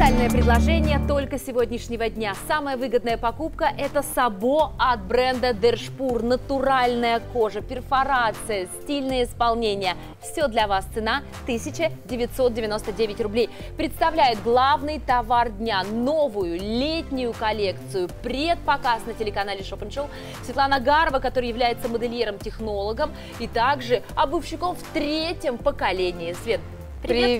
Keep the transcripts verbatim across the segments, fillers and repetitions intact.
Специальное предложение только сегодняшнего дня. Самая выгодная покупка – это сабо от бренда Der Spur. Натуральная кожа, перфорация, стильное исполнение. Все для вас. Цена тысяча девятьсот девяносто девять рублей. Представляет главный товар дня – новую летнюю коллекцию. Предпоказ на телеканале Shop and Show. Светлана Гарова, которая является модельером-технологом и также обувщиком в третьем поколении. Свет, привет.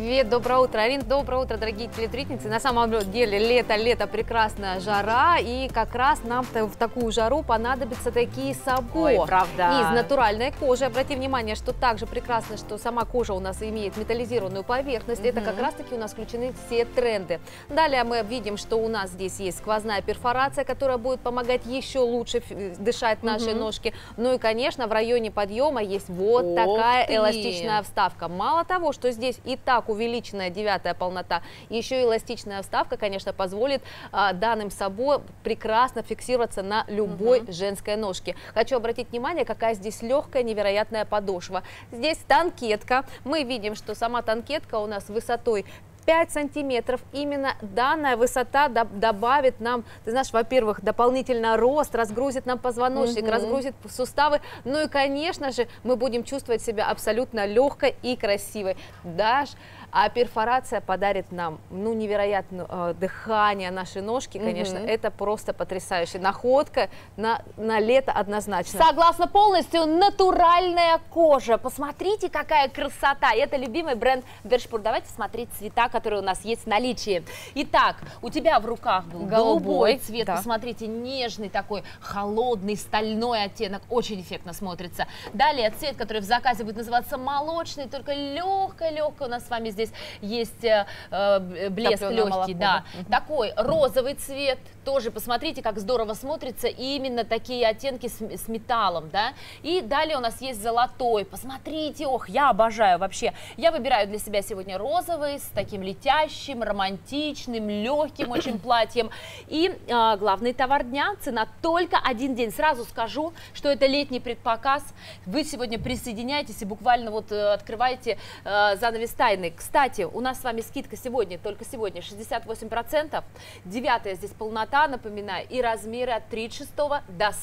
Привет, доброе утро, Арин, доброе утро, дорогие телезрительницы. На самом деле лето, лето, прекрасная жара, и как раз нам в такую жару понадобятся такие сабо. Ой, правда. Из натуральной кожи. Обрати внимание, что также прекрасно, что сама кожа у нас имеет металлизированную поверхность. Mm-hmm. Это как раз-таки у нас включены все тренды. Далее мы видим, что у нас здесь есть сквозная перфорация, которая будет помогать еще лучше дышать нашей mm-hmm. ножке. Ну и, конечно, в районе подъема есть вот Ох такая ты. эластичная вставка. Мало того, что здесь и так увеличенная девятая полнота, еще эластичная вставка, конечно, позволит а, данным сабо прекрасно фиксироваться на любой угу. женской ножке. Хочу обратить внимание, какая здесь легкая, невероятная подошва. Здесь танкетка. Мы видим, что сама танкетка у нас высотой пять сантиметров. Именно данная высота добавит нам, ты знаешь, во-первых, дополнительно рост, разгрузит нам позвоночник, угу. разгрузит суставы. Ну и, конечно же, мы будем чувствовать себя абсолютно легкой и красивой. Даже а перфорация подарит нам, ну, невероятное э, дыхание нашей ножки, конечно, угу. это просто потрясающая находка на, на лето однозначно. Согласна полностью, натуральная кожа. Посмотрите, какая красота. Это любимый бренд Der Spur. Давайте смотреть цвета, которые у нас есть в наличии. Итак, у тебя в руках был голубой, голубой цвет, да. Посмотрите, нежный такой, холодный, стальной оттенок, очень эффектно смотрится. Далее цвет, который в заказе будет называться молочный, только легкая-легкая у нас с вами здесь. Здесь есть э, блеск легкий, да. Угу. Такой розовый цвет, тоже посмотрите, как здорово смотрится, и именно такие оттенки с, с металлом, да. И далее у нас есть золотой, посмотрите, ох, я обожаю вообще. Я выбираю для себя сегодня розовый, с таким летящим, романтичным, легким очень платьем. И э, главный товар дня, цена только один день. Сразу скажу, что это летний предпоказ, вы сегодня присоединяетесь и буквально вот э, открываете э, занавес тайны. Кстати, у нас с вами скидка сегодня, только сегодня, шестьдесят восемь процентов. Девятая здесь полнота, напоминаю, и размеры от тридцать шесть до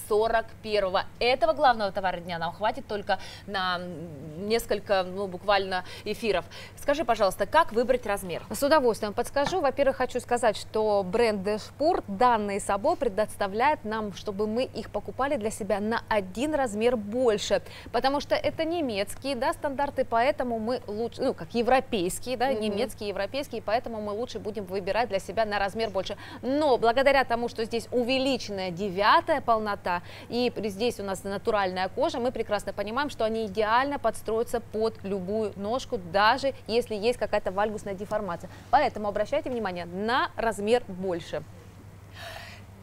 сорок один. Этого главного товара дня нам хватит только на несколько, ну, буквально эфиров. Скажи, пожалуйста, как выбрать размер? С удовольствием подскажу. Во-первых, хочу сказать, что бренд Der Spur данные сабо предоставляет нам, чтобы мы их покупали для себя на один размер больше, потому что это немецкие, да, стандарты, поэтому мы лучше, ну, как европейские, да, mm-hmm. немецкие, европейские, поэтому мы лучше будем выбирать для себя на размер больше. Но благодаря тому, что здесь увеличенная девятая полнота и здесь у нас натуральная кожа, мы прекрасно понимаем, что они идеально подстроятся под любую ножку, даже если есть какая-то вальгусная деформация. Поэтому обращайте внимание на размер больше.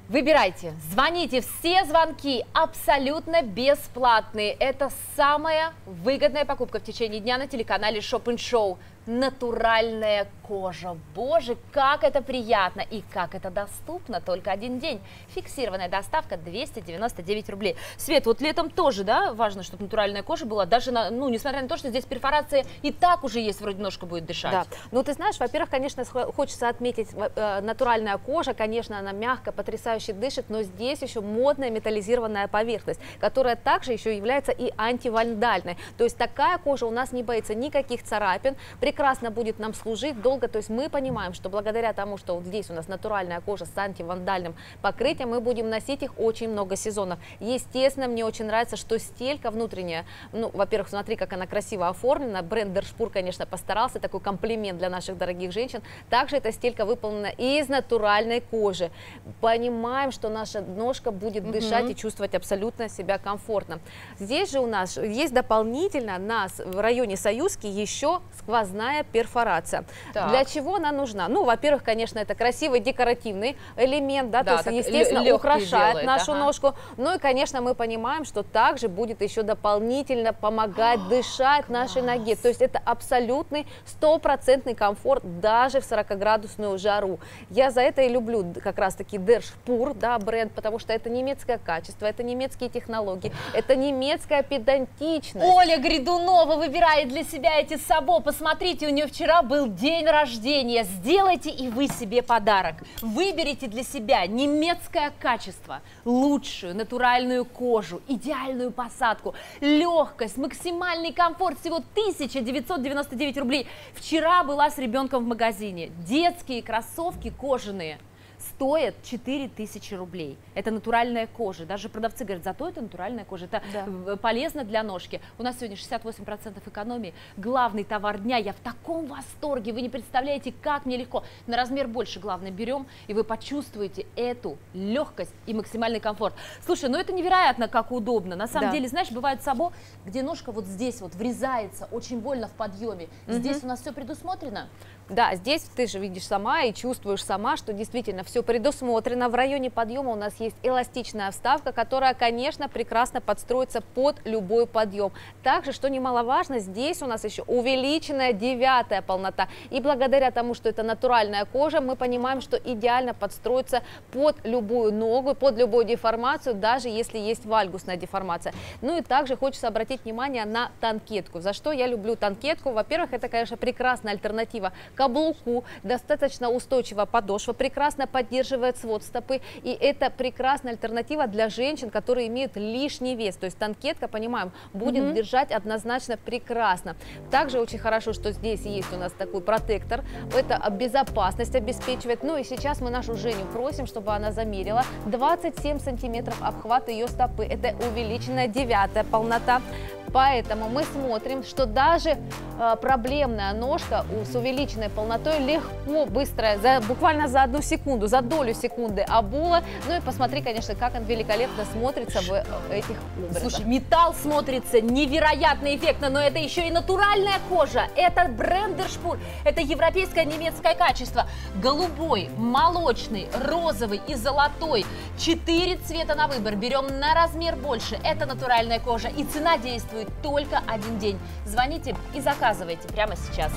Выбирайте, звоните, все звонки абсолютно бесплатные. Это самая выгодная покупка в течение дня на телеканале Shop and Show. Натуральная кожа. Боже, как это приятно и как это доступно. Только один день. Фиксированная доставка двести девяносто девять рублей. Свет, вот летом тоже, да, важно, чтобы натуральная кожа была. Даже, на, ну, несмотря на то, что здесь перфорация и так уже есть, вроде ножка будет дышать. Да. Ну, ты знаешь, во-первых, конечно, хочется отметить, э, натуральная кожа, конечно, она мягко, потрясающе дышит, но здесь еще модная металлизированная поверхность, которая также еще является и антивандальной. То есть такая кожа у нас не боится никаких царапин, прекрасно будет нам служить долго. То есть мы понимаем, что благодаря тому, что вот здесь у нас натуральная кожа с антивандальным покрытием, мы будем носить их очень много сезонов. Естественно, мне очень нравится, что стелька внутренняя, ну, во-первых, смотри, как она красиво оформлена. Бренд Der Spur, конечно, постарался, такой комплимент для наших дорогих женщин. Также эта стелька выполнена из натуральной кожи. Понимаем, что наша ножка будет дышать [S2] Угу. [S1] И чувствовать абсолютно себя комфортно. Здесь же у нас есть дополнительно нас в районе Союзки еще сквозная перфорация. Так. Для чего она нужна? Ну, во-первых, конечно, это красивый декоративный элемент, да, да, то есть, естественно, украшает делает, нашу ага. ножку. Ну и, конечно, мы понимаем, что также будет еще дополнительно помогать О, дышать класс. нашей ноге. То есть это абсолютный стопроцентный комфорт даже в сорокаградусную жару. Я за это и люблю как раз-таки Der Spur, да, бренд, потому что это немецкое качество, это немецкие технологии, это немецкая педантичность. Оля Грядунова выбирает для себя эти сабо. Посмотрите, Смотрите, у нее вчера был день рождения. Сделайте и вы себе подарок. Выберите для себя немецкое качество, лучшую натуральную кожу, идеальную посадку, легкость, максимальный комфорт. Всего тысяча девятьсот девяносто девять рублей. Вчера была с ребенком в магазине. Детские кроссовки кожаные стоят четыре тысячи рублей. Это натуральная кожа. Даже продавцы говорят, зато это натуральная кожа. Это да. полезно для ножки. У нас сегодня шестьдесят восемь процентов экономии. Главный товар дня. Я в таком восторге. Вы не представляете, как мне легко. На размер больше, главное, берем, и вы почувствуете эту легкость и максимальный комфорт. Слушай, ну это невероятно, как удобно. На самом да. деле, знаешь, бывает сабо, где ножка вот здесь вот врезается, очень больно в подъеме. Угу. Здесь у нас все предусмотрено? Да, здесь ты же видишь сама и чувствуешь сама, что действительно все предусмотрено. В районе подъема у нас есть эластичная вставка, которая, конечно, прекрасно подстроится под любой подъем. Также, что немаловажно, здесь у нас еще увеличенная девятая полнота. И благодаря тому, что это натуральная кожа, мы понимаем, что идеально подстроится под любую ногу, под любую деформацию, даже если есть вальгусная деформация. Ну и также хочется обратить внимание на танкетку. За что я люблю танкетку? Во-первых, это, конечно, прекрасная альтернатива каблуку, достаточно устойчивая подошва, прекрасно поддерживает свод стопы, и это прекрасная альтернатива для женщин, которые имеют лишний вес. То есть танкетка, понимаем, будет mm-hmm. держать однозначно прекрасно. Также очень хорошо, что здесь есть у нас такой протектор, это безопасность обеспечивает. Ну и сейчас мы нашу Женю просим, чтобы она замерила двадцать семь сантиметров обхват ее стопы, это увеличенная девятая полнота. Поэтому мы смотрим, что даже э, проблемная ножка с увеличенной полнотой легко, быстро, за, буквально за одну секунду, за долю секунды обула. Ну и посмотри, конечно, как он великолепно смотрится в э, этих образах. Слушай, металл смотрится невероятно эффектно, но это еще и натуральная кожа. Это бренд Der Spur, это европейское немецкое качество. Голубой, молочный, розовый и золотой. Четыре цвета на выбор, берем на размер больше. Это натуральная кожа, и цена действует только один день. Звоните и заказывайте прямо сейчас.